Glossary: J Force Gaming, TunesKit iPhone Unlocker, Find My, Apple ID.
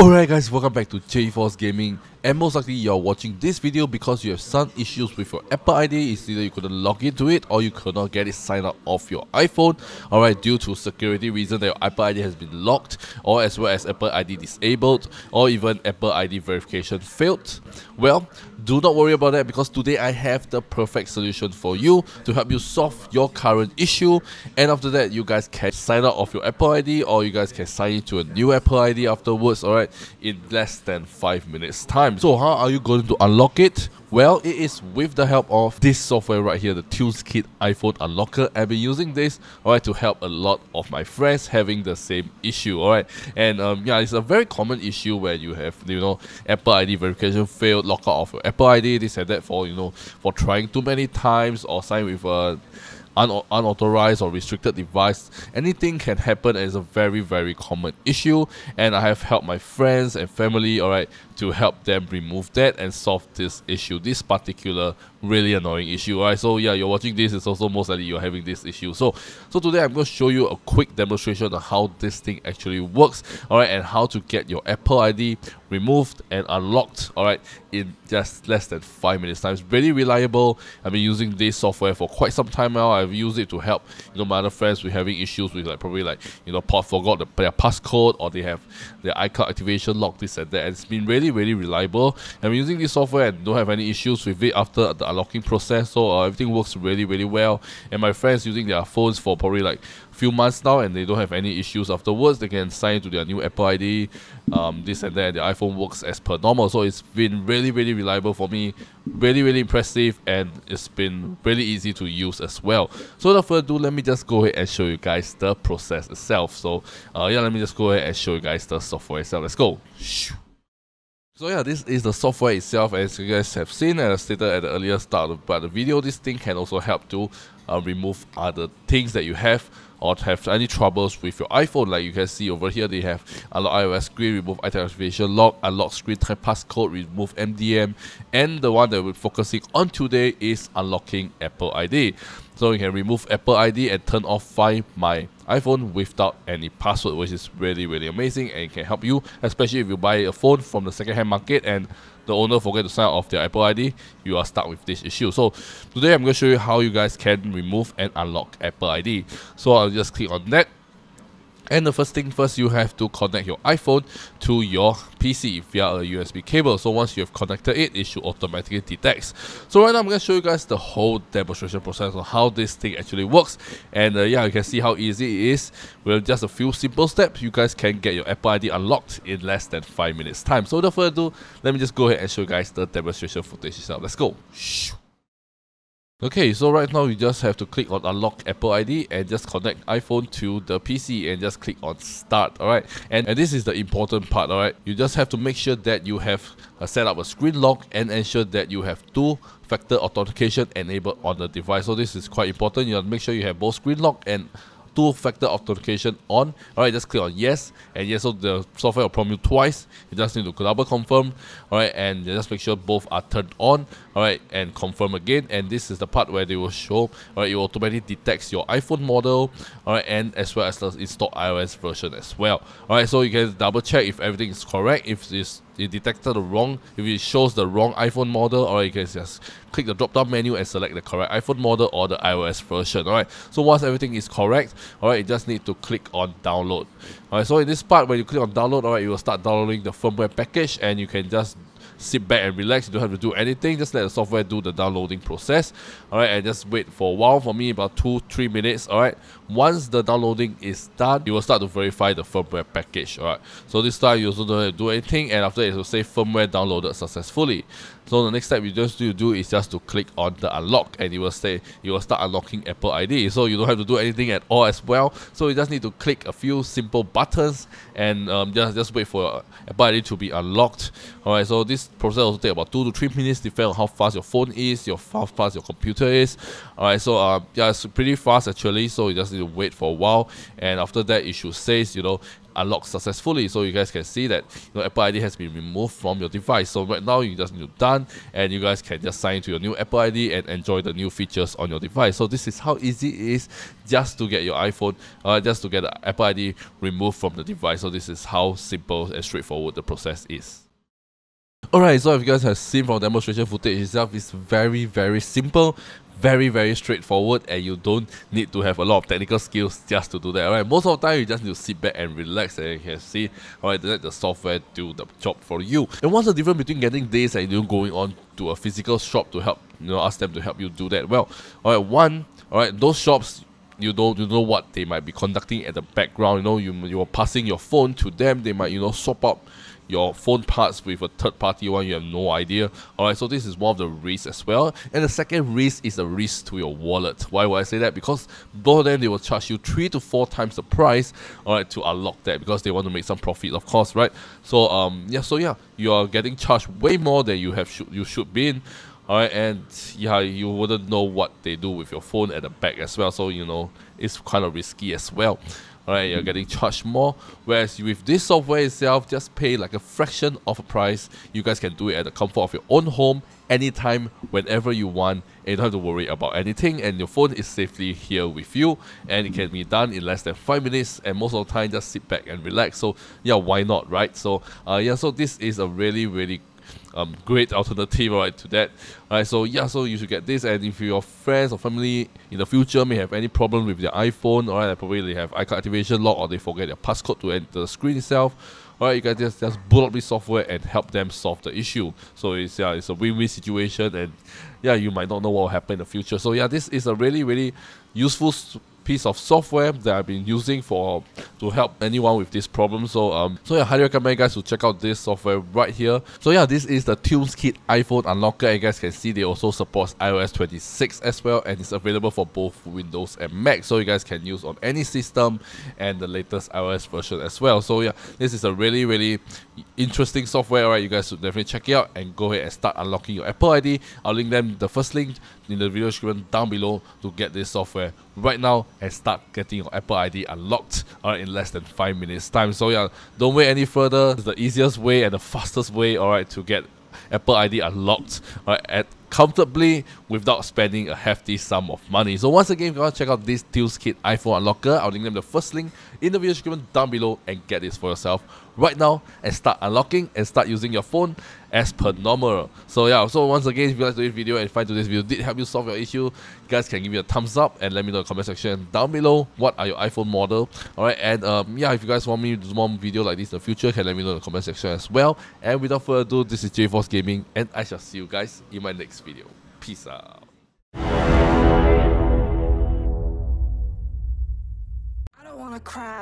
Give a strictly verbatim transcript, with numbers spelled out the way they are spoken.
Alright guys, welcome back to J Force Gaming, and most likely you are watching this video because you have some issues with your Apple I D. It's either you couldn't log into it or you could not get it signed up off your iPhone. Alright, due to security reason that your Apple I D has been locked, or as well as Apple I D disabled, or even Apple I D verification failed. Well, do not worry about that, because today I have the perfect solution for you to help you solve your current issue, and after that you guys can sign out of your Apple I D, or you guys can sign into a new Apple I D afterwards. Alright, in less than five minutes time. So how are you going to unlock it? Well, it is with the help of this software right here, the TunesKit iPhone Unlocker. I've been using this, alright, to help a lot of my friends having the same issue, alright. And um, yeah, it's a very common issue where you have, you know, Apple I D verification failed, lockout of your Apple I D, this and that, for, you know, for trying too many times, or sign with a Un unauthorized or restricted device. Anything can happen, and it's a very very common issue, and I have helped my friends and family, alright, to help them remove that and solve this issue, this particular really annoying issue. Alright, so yeah, you're watching this, it's also most likely you're having this issue. So so today I'm going to show you a quick demonstration of how this thing actually works, alright, and how to get your Apple I D removed and unlocked, alright, in just less than five minutes time. It's very reliable. I've been using this software for quite some time now. I've used it to help, you know, my other friends with having issues with, like, probably, like, you know, forgot the, their passcode, or they have their iCloud activation locked, this and that, and it's been really really reliable. I'm using this software and don't have any issues with it after the unlocking process, so uh, everything works really really well. And my friends using their phones for probably like few months now, and they don't have any issues afterwards. They can sign to their new Apple I D, um, this and that, and their iPhone works as per normal. So it's been really really reliable for me, really really impressive, and it's been really easy to use as well. So without further ado, let me just go ahead and show you guys the process itself. So uh, yeah, let me just go ahead and show you guys the software itself. Let's go. So yeah, this is the software itself. As you guys have seen, as I stated at the earlier start of the video, this thing can also help to uh, remove other things that you have, or have any troubles with your iPhone. Like you can see over here, they have unlock iOS screen, remove iTunes activation lock, unlock screen time passcode, remove M D M, and the one that we're focusing on today is unlocking Apple I D. So you can remove Apple I D and turn off Find My iPhone without any password, which is really really amazing, and it can help you, especially if you buy a phone from the second hand market and the owner forget to sign off their Apple I D, you are stuck with this issue. So today I'm going to show you how you guys can remove and unlock Apple I D. So I'll just click on that. And the first thing first, you have to connect your iPhone to your P C via a U S B cable. So once you have connected it, it should automatically detect. So right now, I'm going to show you guys the whole demonstration process on how this thing actually works. And uh, yeah, you can see how easy it is. With just a few simple steps, you guys can get your Apple I D unlocked in less than five minutes time. So without further ado, let me just go ahead and show you guys the demonstration footage itself. Let's go. Okay, so right now you just have to click on unlock Apple I D and just connect iPhone to the P C and just click on start, alright? And, and this is the important part, alright? You just have to make sure that you have uh, set up a screen lock and ensure that you have two-factor authentication enabled on the device. So this is quite important. You have to make sure you have both screen lock and two-factor authentication on. Alright, just click on yes, and yes, so the software will prompt you twice. You just need to double confirm, alright, and just make sure both are turned on, alright, and confirm again. And this is the part where they will show, alright, it automatically detects your iPhone model, alright, and as well as the installed iOS version as well. Alright, so you can double check if everything is correct. If it's it detected the wrong, if it shows the wrong iPhone model, or you can just click the drop down menu and select the correct iPhone model or the iOS version. Alright, so once everything is correct, alright, you just need to click on download. Alright, so in this part, when you click on download, alright, it will start downloading the firmware package, and you can just sit back and relax. You don't have to do anything, just let the software do the downloading process, alright, and just wait for a while, for me about two to three minutes, alright. Once the downloading is done, it will start to verify the firmware package, alright. So this time you also don't have to do anything, and after it will say firmware downloaded successfully. So the next step you just need to do is just to click on the unlock, and it will say, it will start unlocking Apple I D, so you don't have to do anything at all as well. So you just need to click a few simple buttons, and um, just, just wait for Apple I D to be unlocked, alright. So this process will take about two to three minutes, depending on how fast your phone is, your, how fast your computer is. Alright, so uh, yeah, it's pretty fast actually, so you just need to wait for a while, and after that it should say, you know, unlocked successfully. So you guys can see that, you know, Apple I D has been removed from your device. So right now you just need to done, and you guys can just sign into your new Apple I D and enjoy the new features on your device. So this is how easy it is just to get your iPhone, uh, just to get the Apple I D removed from the device. So this is how simple and straightforward the process is. Alright, so if you guys have seen from demonstration footage itself, it's very very simple, very very straightforward, and you don't need to have a lot of technical skills just to do that. Alright, most of the time you just need to sit back and relax, and you can see, alright, let the software do the job for you. And what's the difference between getting this and you going on to a physical shop to help, you know, ask them to help you do that? Well, alright, one, alright, those shops, you don't you know what they might be conducting at the background. You know, you you are passing your phone to them, they might, you know, swap up your phone parts with a third party one, you have no idea. Alright, so this is one of the risks as well. And the second risk is a risk to your wallet. Why would I say that? Because both of them, they will charge you three to four times the price, alright, to unlock that, because they want to make some profit, of course, right? So um yeah, so yeah, you are getting charged way more than you have sh you should be in. Alright, and yeah, you wouldn't know what they do with your phone at the back as well. So you know, it's kind of risky as well. Alright, you're getting charged more, whereas with this software itself, just pay like a fraction of a price. You guys can do it at the comfort of your own home, anytime, whenever you want, and you don't have to worry about anything, and your phone is safely here with you, and it can be done in less than five minutes, and most of the time, just sit back and relax. So yeah, why not, right? So uh, yeah, so this is a really, really Um, great alternative, right, to that. Alright, so yeah, so you should get this, and if your friends or family in the future may have any problem with their iPhone, alright, probably they have iCloud activation lock, or they forget their passcode to enter the screen itself, alright, you guys just, just boot up this software and help them solve the issue. So it's, yeah, it's a win-win situation, and yeah, you might not know what will happen in the future. So yeah, this is a really, really useful piece of software that I've been using for to help anyone with this problem. So um so yeah, I highly recommend you guys to check out this software right here. So yeah, this is the TunesKit iPhone Unlocker, and you guys can see they also support i O S twenty-six as well, and it's available for both Windows and Mac, so you guys can use on any system and the latest i O S version as well. So yeah, this is a really really interesting software. Alright, you guys should definitely check it out and go ahead and start unlocking your Apple I D. I'll link them the first link in the video description down below to get this software right now and start getting your Apple I D unlocked, alright, in less than five minutes time. So yeah, don't wait any further. It's the easiest way and the fastest way, alright, to get Apple I D unlocked, alright, at comfortably without spending a hefty sum of money. So once again, if you want to check out this TunesKit iPhone Unlocker, I'll link them the first link in the video description down below, and get this for yourself right now and start unlocking and start using your phone as per normal. So yeah, so once again, if you guys do this video and find today's video did help you solve your issue, you guys can give me a thumbs up and let me know in the comment section down below what are your iPhone model. Alright, and um, yeah, if you guys want me to do more video like this in the future, you can let me know in the comment section as well. And without further ado, this is J Force Gaming, and I shall see you guys in my next video. Peace out. I don't wanna cry.